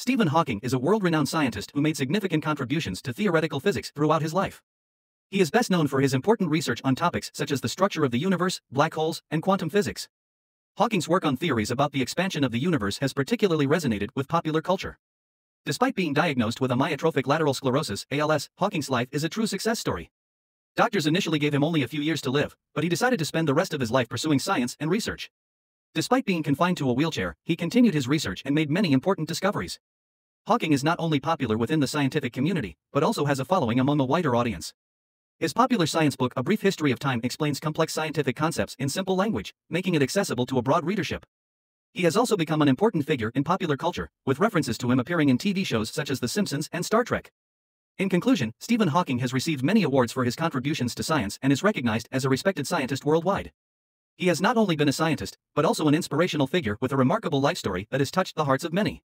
Stephen Hawking is a world-renowned scientist who made significant contributions to theoretical physics throughout his life. He is best known for his important research on topics such as the structure of the universe, black holes, and quantum physics. Hawking's work on theories about the expansion of the universe has particularly resonated with popular culture. Despite being diagnosed with amyotrophic lateral sclerosis (ALS), Hawking's life is a true success story. Doctors initially gave him only a few years to live, but he decided to spend the rest of his life pursuing science and research. Despite being confined to a wheelchair, he continued his research and made many important discoveries. Hawking is not only popular within the scientific community, but also has a following among a wider audience. His popular science book A Brief History of Time explains complex scientific concepts in simple language, making it accessible to a broad readership. He has also become an important figure in popular culture, with references to him appearing in TV shows such as The Simpsons and Star Trek. In conclusion, Stephen Hawking has received many awards for his contributions to science and is recognized as a respected scientist worldwide. He has not only been a scientist, but also an inspirational figure with a remarkable life story that has touched the hearts of many.